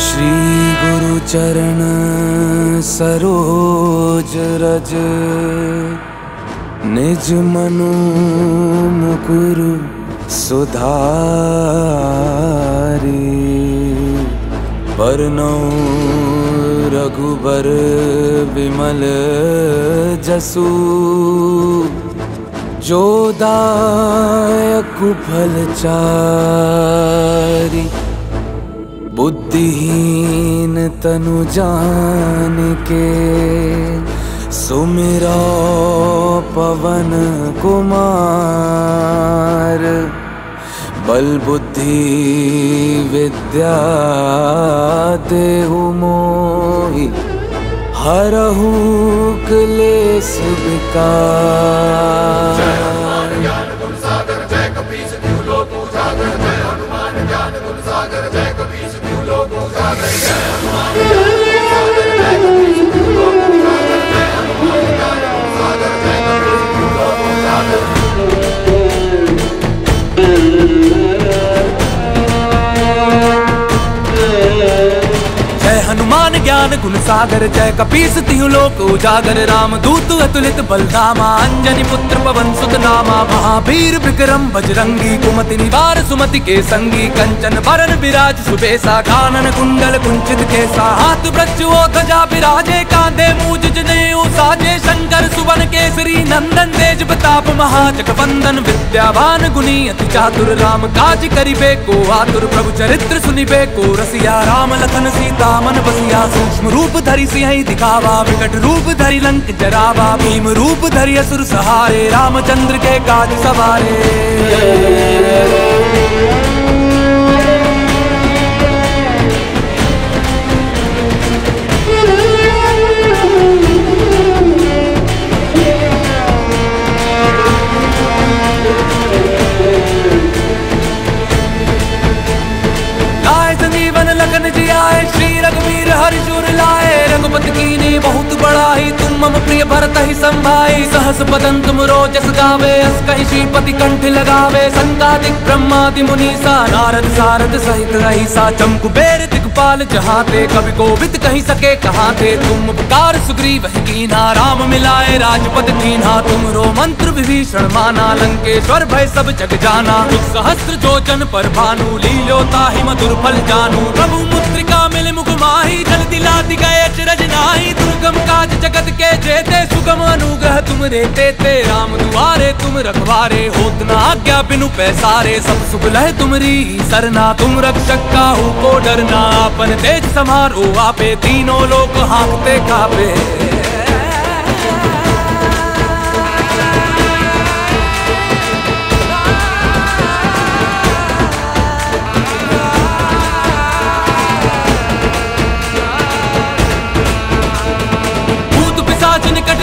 श्री गुरु चरण सरोज रज निज मनु मुकुरु सुधारी बरनौ रघुबर विमल जसु जोदायक फलचारी बुद्धिहीन तनु जान के सुमिरा पवन कुमार बल बुद्धि विद्या देहु मोहि हरहु क्लेश विकार। हनुमान ज्ञान गुण सागर जय कपीस तिहु लोक उजागर राम दूत अतुलित बलधामा अंजनी पुत्र पवन सुत नामा महावीर विक्रम बजरंगी कुमति निवार सुमति के संगी कंचन बरन विराज सुबेसा कानन कुंडल कुंचित केसा हाथ वृक्ष ओ ध्वजा विराजे कांधे मूज जनेऊ साजे शंकर सुवन केसरी नंदन तेज प्रताप महाजगवंदन विद्यावान गुणी अति चातुर राम काज करिबे को आतुर प्रभु चरित्र सुनिबे को रसिया राम लखन सीता मन बसिया सूक्ष्म रूप धरि सिंहि दिखावा विकट रूप धरि लंक जरावा भीम रूप धरि असुर सहारे रामचंद्र के काज सवारे। प्रिय भरत ही संभाई सहस पदन तुम रोजस गावे अस कहि श्रीपति कंठ लगावे संतादिक ब्रह्मादि मुनीसा नारद सारद सहित रहीसा चमकुबेर दिगपाल जहाते कवि कोविद कहि सके कहाते तुम उपकार सुग्रीव ही कीन्हा राम मिलाए राजपद दीन्हा तुमरो मंत्र विभीषण माना लंकेश्वर भय सब जग जाना सहस्त्र जोजन पर भानु लील्यो ताहि मधुर फल जानू प्रभु मुद्रिका मिल मुख माहि जल दिलाति गए अचरज नाही दुर्गम काज जगत के जेते सुगम अनुग्रह तुम देते ते राम दुआरे तुम रखवारे होत न आज्ञा बिनु पैसारे सब सुख लहे तुमरी सरना तुम रक्षक काहू को डरना अपन तेज समारो आपे तीनों लोक हाँकते कापे।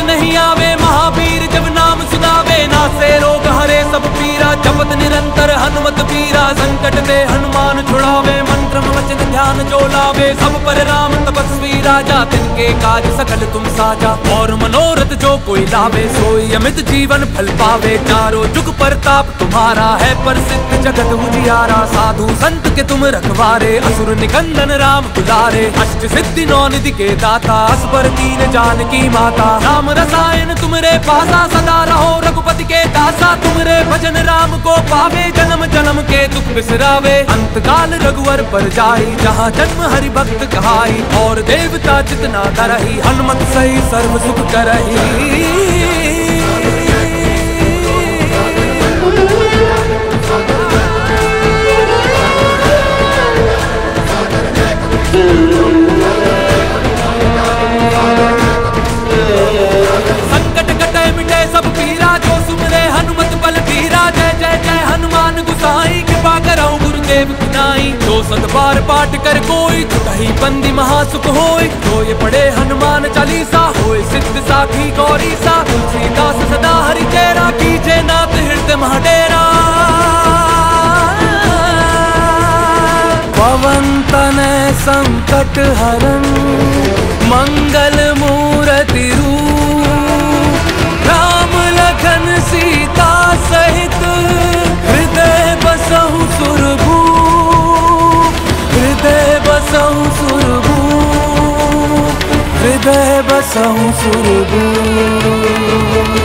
नहीं आवे महावीर जब नाम सुनावे नासे रोग हरे सब पीरा जपत निरंतर हनुमत पीरा संकट दे हनुमान छुड़ावे मंत्र वचन ध्यान जो लावे सब पर राम तपस्वी राजा तिनके काज सकल तुम साजा और मनोरथ जो कोई लावे सोई अमित जीवन फल पावे चारों जुग प्रताप तुम्हारा है प्रसिद्ध जगत उजियारा साधु संत के तुम रखवारे असुर निकंदन राम दुलारे अष्ट सिद्धि नौ निधि के दाता असबर दीन जानकी माता राम रसायन तुमरे पासा सदा रहो रघुपति के दासा तुमरे भजन राम को पावे जन्म जन्म के दुख बिसरावे अंत काल रघुवर पर जाई जहाँ जन्म हरि भक्त कहाई और देवता जितना तरही हनुमत सही सर्व सुख करही। सतबार पाठ कर कोई कहीं बंदी महासुख होए तो ये पढ़े हनुमान चालीसा होए सिद्ध साखी गौरी सा तुलसीदास सदा हरि तेरा कीजे नाथ हृदय महडेरा पवन तनय संकट हरन मंगल मूर्ति रूप राम लखन सीता सहित हृदय बसहु सुरभु, हृदय बसहु सुरभु, हृदय बसहु सुरभु।